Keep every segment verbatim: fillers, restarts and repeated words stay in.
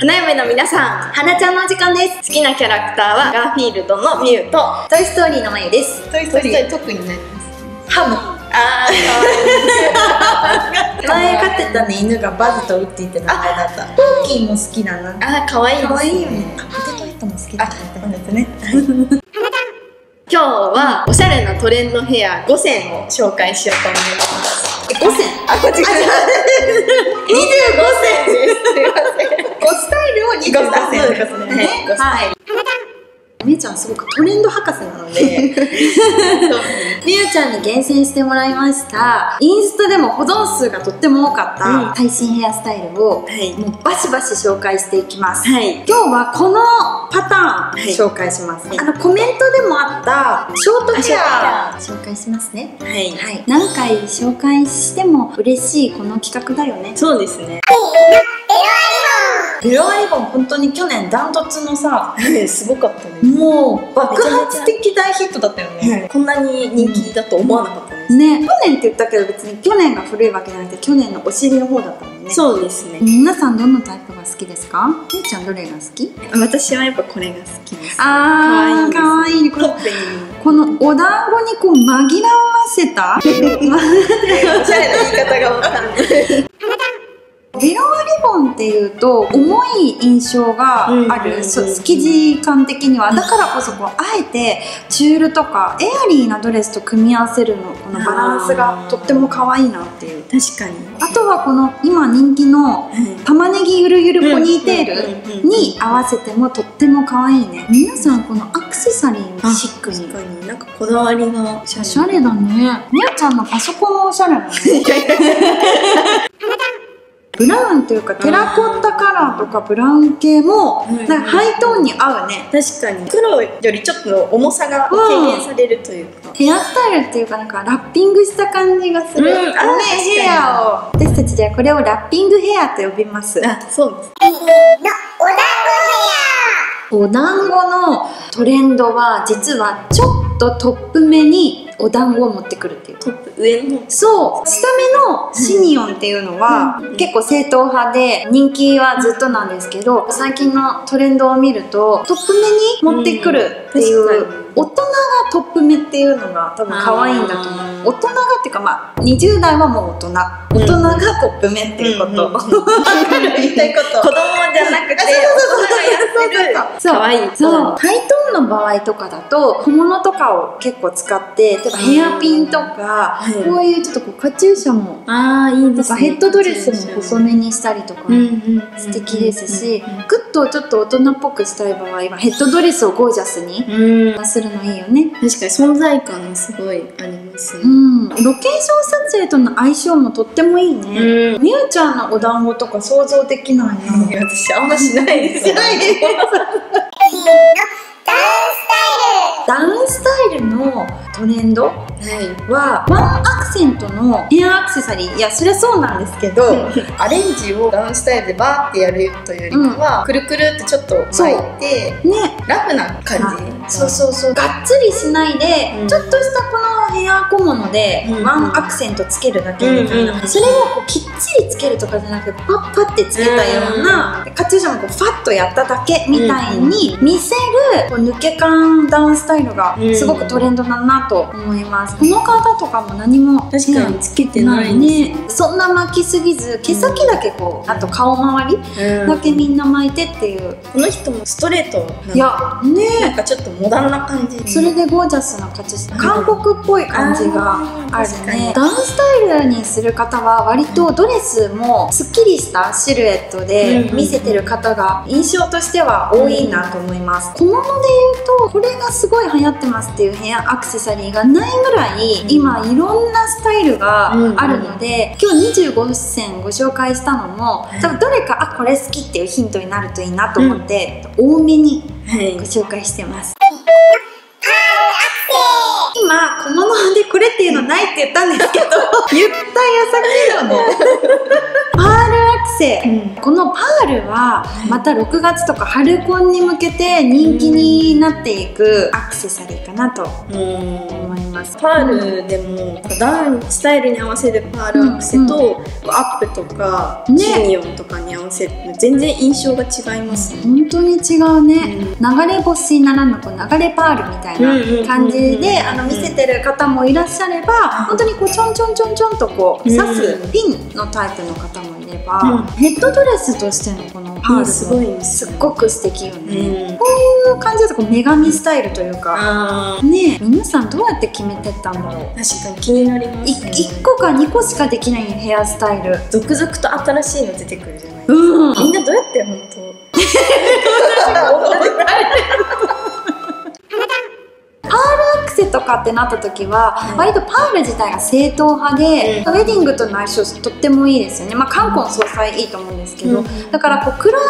花嫁の皆さん、花ちゃんのお時間です。好きなキャラクターはガーフィールドのミュウとトイストーリーのまゆです。トイストーリー特にね、ハム。ああ、前飼ってたね犬がバズとウッディって名前だった。トーキーも好きだな。あ、可愛い。可愛いよね。ポテトヘッドも好きだったんですね。今日はおしゃれなトレンドヘアごせんを紹介しようと思います。え、ごせん？あ、こっち。にじゅうごせんです。ごスタイルをにじゅうごせんですね。はい。みゆちゃんすごくトレンド博士なので、みゆちゃんに厳選してもらいました。インスタでも保存数がとっても多かった最新ヘアスタイルをもうバシバシ紹介していきます。今日はこのパターン紹介します。あのコメントでもあったショートヘア紹介しますね。はい。何回紹介しても嬉しいこの企画だよね。そうですね。ベロアリボン本当に去年ダントツのさ、すごかったね。もう爆発的大ヒットだったよね。こんなに人気だと思わなかったですね。去年って言ったけど別に去年が古いわけじゃなくて去年のお尻の方だったもんね。そうですね。皆さんどのタイプが好きですか？みゆちゃんどれが好き？私はやっぱこれが好きです。あー、かわいい。このお団子にこう紛らわせたおしゃれな言い方がわかんない。ベロアリボンっていうと重い印象がある生地感的にはだからこそこうあえてチュールとかエアリーなドレスと組み合わせるのこのバランスがとっても可愛いなっていう。確かに。あとはこの今人気の玉ねぎゆるゆるポニーテールに合わせてもとっても可愛いね。皆さんこのアクセサリーもシックに。確かになんかこだわりがおしゃれだね。みゆちゃんのパソコンもおしゃれだね。ブラウンというかテラコッタカラーとかブラウン系もなんかハイトーンに合うね。確かに黒よりちょっと重さが軽減されるというか、うん、ヘアスタイルっていうかなんかラッピングした感じがする、うん、あのねヘアを私たちではこれをラッピングヘアと呼びます。あ、そうです。えーのお団子ヘア。お団子のトレンドは実はちょっとトップ目にお団子を持ってくるっていう。トップ上の。そう。下目のシニオンっていうのは結構正統派で人気はずっとなんですけど、最近のトレンドを見るとトップ目に持ってくるっていう。大人がトップ目っていうのが多分可愛いんだと思う。大人がっていうかまあにじゅう代はもう大人。大人がトップ目っていうこと。わかる言いたいこと。子供じゃなくて大人がやってる。そう。可愛い。そう。ハイトーンの場合とかだと小物とかを結構使って。ヘアピンとかこういうちょっとこうカチューシャもとかヘッドドレスも細めにしたりとか素敵ですし、グッとちょっと大人っぽくしたい場合はヘッドドレスをゴージャスにするのいいよね。確かに存在感すごいありますね。ロケーション撮影との相性もとってもいいね。みゆちゃんのお団子とか想像できないな。私あんましないですよ。ダウンスタイルのトレンドはワンアクセントのヘアアクセサリー。いやそりゃそうなんですけどアレンジをダウンスタイルでバーってやるというよりかはくるくるってちょっと巻いてラフな感じ。そうそうそう。がっつりしないでちょっとしたこのヘア小物でワンアクセントつけるだけみたいな。それをこうきっちりつけるとかじゃなくてパッパってつけたようなカチューシャもこうファッとやっただけみたいに見せる抜け感ダウンスタイルがすごくトレンドだなと思います。この方とかも何も確かにつけてないね。そんな巻きすぎず毛先だけこうあと顔周りだけみんな巻いてっていう。この人もストレートいやね、なんかちょっとモダンな感じ。それでゴージャスな感じ、韓国っぽい感じがあるね。ダウンスタイルにする方は割とドレスもすっきりしたシルエットで見せてる方が印象としては多いなと思います。小物で言うとこれがすごい流行ってますっていうヘアアクセサリーがないぐらい今いろんなスタイルがあるので、今日にじゅうごせんご紹介したのも多分どれかあこれ好きっていうヒントになるといいなと思って多めにご紹介してます。今小物でこれっていうのないって言ったんですけど言った矢先だね。パールアクセ、うん、このパールはまたろくがつとか春コンに向けて人気になっていくアクセサリーかなと思います。ります。パールでもダウンスタイルに合わせるパールアクセと、うんうん、アップとかチーニョンとかに合わせる、ね、全然印象が違いますね。本当に違うね、うん、流れ星ならぬこう流れパールみたいな感じで見せてる方もいらっしゃれば、本当にこうちょんちょんちょんちょんとこう刺すピンのタイプの方もいれば、うん、ヘッドドレスとしてのこのパールもすごいすっごく素敵よね、うん、こういう感じだとこう女神スタイルというかね、皆さんどうやって決めてったんだろう。確かに気になりますね。いっこかにこしかできないヘアスタイル、続々と新しいの出てくるじゃないですか、うん、みんなどうやって本当とかってなった時は、はい、割とパール自体が正統派で、うん、ウェディングとの相性とってもいいですよね。まあ冠婚葬祭いいと思うんですけど、うん、だからこう暗めの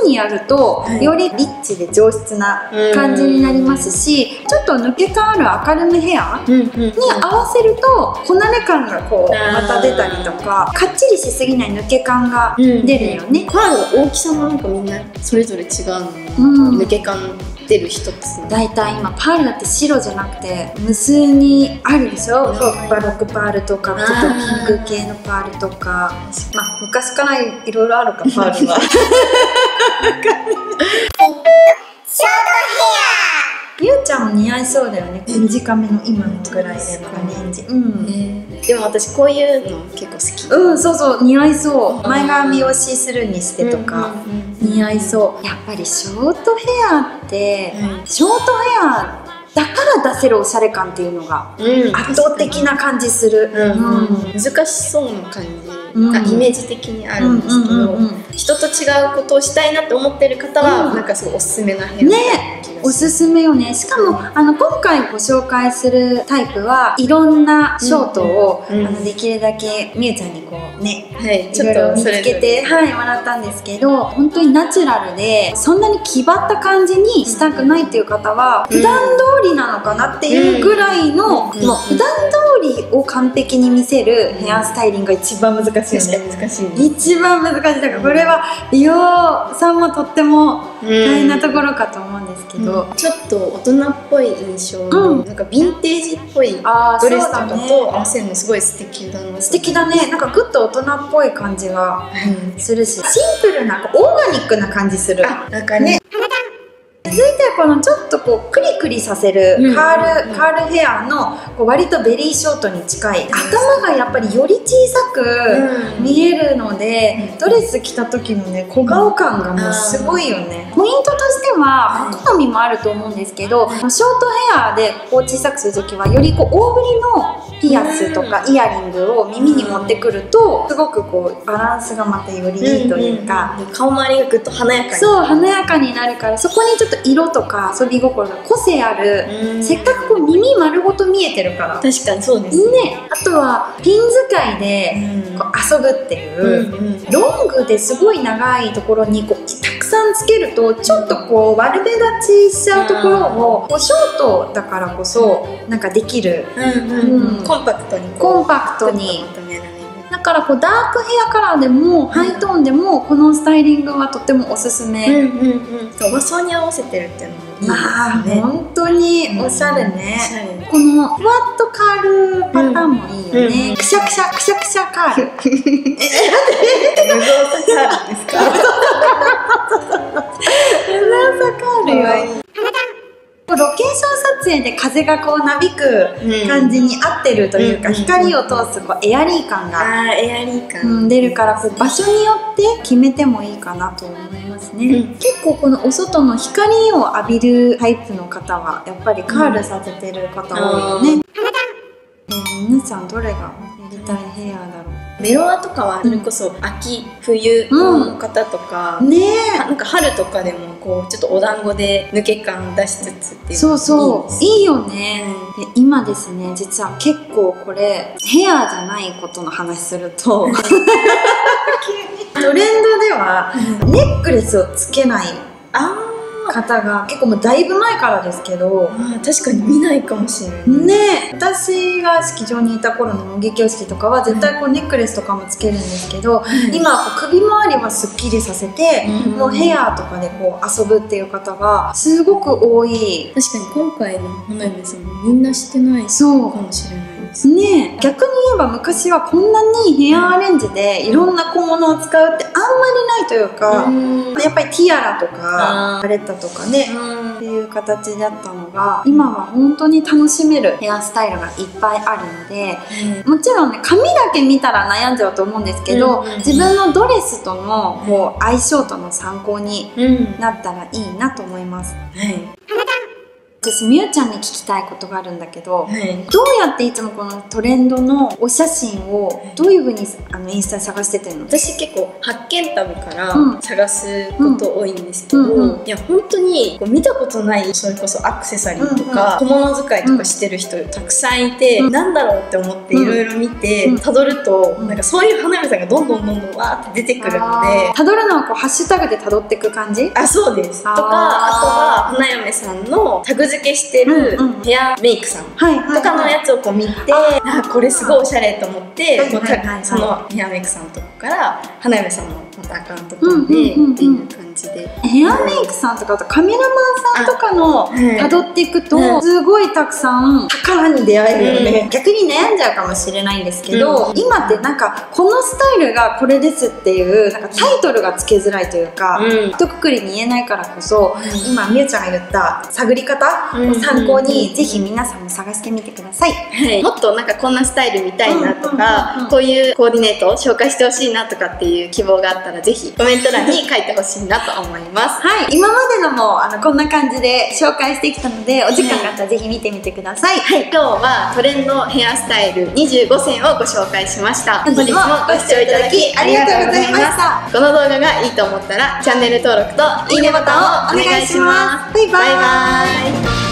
髪にやると、はい、よりリッチで上質な感じになりますし、ちょっと抜け感ある明るめヘアに合わせるとこなれ感がこうまた出たりとか、かっちりしすぎない抜け感が出るよね。パールの大きさもなんかみんなそれぞれ違うの、うん、抜け感出る一つ。大体今パールだって白じゃなくて無数にあるでしょ、バロックパールとかちょっとピンク系のパールとか、まあ昔からいろいろあるか、パールは。ゆうちゃんも似合いそうだよね、短めの今のぐらいでのアレンジ。でも私こういうの結構好き。うん、そうそう、似合いそう。前髪をシースルーにしてとか似合いそう。やっぱりショートヘアって、うん、ショートヘアだから出せるおしゃれ感っていうのが圧倒的な感じする。難しそうな感じがイメージ的にあるんですけど、人と違うことをしたいなって思ってる方は、うん、なんかすごいおすすめなヘアね。おすすめよね。しかもあの今回ご紹介するタイプはいろんなショートを、うん、あのできるだけみゆちゃんにこうね、はい、ちょっと見つけてもらったんですけど、本当にナチュラルでそんなに気張った感じにしたくないっていう方は、うん、普段通りなのかなっていうぐらいの、うん、もう普段通りを完璧に見せるヘアスタイリングが一番難しいよね。難しいね。一番難しい。だからこれは美容さんもとっても大変なところかと思うんですけど、うん、ちょっと大人っぽい印象の、うん、なんかヴィンテージっぽいドレスとかと合わせるのすごい素敵だな。素敵だね。なんかグッと大人っぽい感じがするし、シンプルなオーガニックな感じする。なんかね。続いてはこのちょっとこうクリクリさせるカールカールヘアのこう割とベリーショートに近い、頭がやっぱりより小さく見えるので、ドレス着た時のね小顔感がもうすごいよね。ポイントとしては好みもあると思うんですけど、ショートヘアでこう小さくする時はよりこう大ぶりのピアスとかイヤリングを耳に持ってくると、すごくこうバランスがまたよりいいというか、顔周りがぐっと華やかに、そう華やかになるから、そこにちょっと色とか遊び心が個性ある。せっかくこう耳丸ごと見えてるから。確かにそうですね。あとはピン使いでこう遊ぶっていう、ロングですごい長いところにこうたくさんつけるとちょっとこう悪目立ちしちゃうところを、ショートだからこそなんかできる、コンパクトにコンパクトに。だからこうダークヘアカラーでもハイトーンでもこのスタイリングはとってもおすすめ。和装に合わせてるっていうのもいいですね。あー、本当におしゃれね。このふわっとカールパターンもいいよね。くしゃくしゃくしゃくしゃカール。え、無造作カールですか？無造作カールよ。ロケーション撮影で風がこうなびく感じに合ってるというか、光を通すこうエアリー感が出るから、こう場所によって決めてもいいかなと思いますね、うん、結構このお外の光を浴びるタイプの方はやっぱりカールさせてる方多いよね。皆さんどれがやりたいヘアだろう。メロアとかはそれこそ秋冬の方とか、うんね、なんか春とかでもこうちょっとお団子で抜け感出しつつっていう。そうそういいよね。で今ですね、実は結構これヘアじゃないことの話するとトレンドではネックレスをつけない。あ方が結構もうだいぶ前からですけど、あ確かに見ないかもしれないねえ。私が式場にいた頃の模擬教室とかは絶対こうネックレスとかもつけるんですけど、はい、今こう首周りはすっきりさせて、うん、もうヘアとかでこう遊ぶっていう方がすごく多い。確かに今回の花嫁さんもみんなしてないかもしれない。ねえ、逆に言えば昔はこんなにヘアアレンジでいろんな小物を使うってあんまりないというか、うん、やっぱりティアラとかパレッタとかね、うん、っていう形だったのが、今は本当に楽しめるヘアスタイルがいっぱいあるので、うん、もちろんね髪だけ見たら悩んじゃうと思うんですけど、うん、自分のドレスとのこう相性との参考になったらいいなと思います。うんはい、私みゆちゃんに聞きたいことがあるんだけど、はい、どうやっていつもこのトレンドのお写真をどういうふうにあのインスタで探しててんの？私結構発見タブから探すこと多いんですけど、いや本当にこう見たことない、それこそアクセサリーとか小物使いとかしてる人たくさんいて、うん、なんだろうって思っていろいろ見てたどると、なんかそういう花嫁さんがどんどんどんどんわーって出てくるので、たどるのはこうハッシュタグでたどっていく感じ？あ、そうです。とか、あとは花嫁さんのタグ付けしてるヘアメイクさんとかのやつをこう見て、あこれすごいおしゃれと思ってそのヘアメイクさんのとこから花嫁さんのまたアカウントとってっていう感じで、ヘアメイクさんとかあとカメラマンさんとかのたどっていくとすごいたくさん宝に出会えるよね。逆に悩んじゃうかもしれないんですけど、今ってなんかこのスタイルがこれですっていうなんかタイトルがつけづらいというか、一括りに言えないからこそ、今みゆちゃんが言った探り方参考にぜひ皆さんも探してみてください。はい、もっとなんかこんなスタイル見たいなとか、こういうコーディネートを紹介してほしいなとかっていう希望があったらぜひコメント欄に書いてほしいなと思います。はい、今までのもあのこんな感じで紹介してきたので、お時間があったらぜひ見てみてください。はい、今日はトレンドヘアスタイルにじゅうごせんをご紹介しました。本日もご視聴いただきありがとうございました。この動画がいいと思ったらチャンネル登録といいねボタンをお願いします。バイバイ。